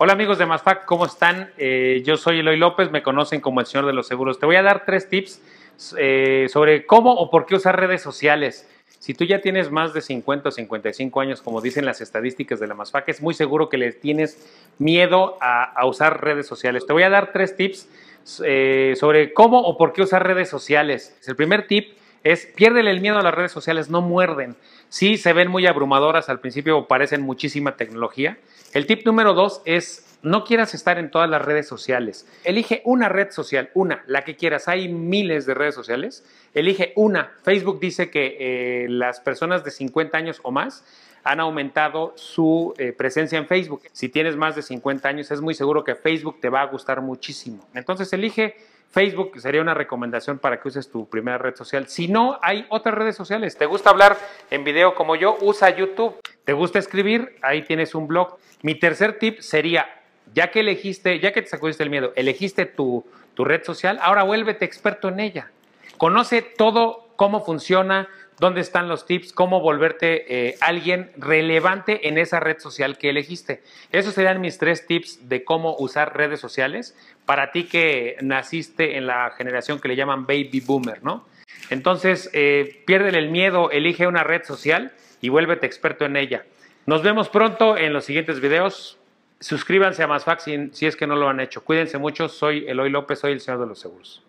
Hola amigos de Másfax, ¿cómo están? Yo soy Eloy López, me conocen como el señor de los seguros. Te voy a dar 3 tips sobre cómo o por qué usar redes sociales. Si tú ya tienes más de 50 o 55 años, como dicen las estadísticas de la AMASFAC, es muy seguro que le tienes miedo a usar redes sociales. Te voy a dar 3 tips sobre cómo o por qué usar redes sociales. El primer tip es piérdele el miedo a las redes sociales, no muerden. Sí, se ven muy abrumadoras al principio, parecen muchísima tecnología. El tip número 2 es no quieras estar en todas las redes sociales. Elige una red social, la que quieras. Hay miles de redes sociales. Elige una. Facebook dice que las personas de 50 años o más han aumentado su presencia en Facebook. Si tienes más de 50 años, es muy seguro que Facebook te va a gustar muchísimo. Entonces, elige Facebook, sería una recomendación para que uses tu primera red social. Si no, hay otras redes sociales. ¿Te gusta hablar en video como yo? Usa YouTube. ¿Te gusta escribir? Ahí tienes un blog. Mi tercer tip sería, ya que te sacudiste el miedo, elegiste tu red social, ahora vuélvete experto en ella. Conoce todo, cómo funciona, dónde están los tips, cómo volverte alguien relevante en esa red social que elegiste. Esos serían mis 3 tips de cómo usar redes sociales para ti que naciste en la generación que le llaman Baby Boomer, ¿no? Entonces, piérdele el miedo, elige una red social y vuélvete experto en ella. Nos vemos pronto en los siguientes videos. Suscríbanse a Másfax si es que no lo han hecho. Cuídense mucho. Soy Eloy López, soy el señor de los seguros.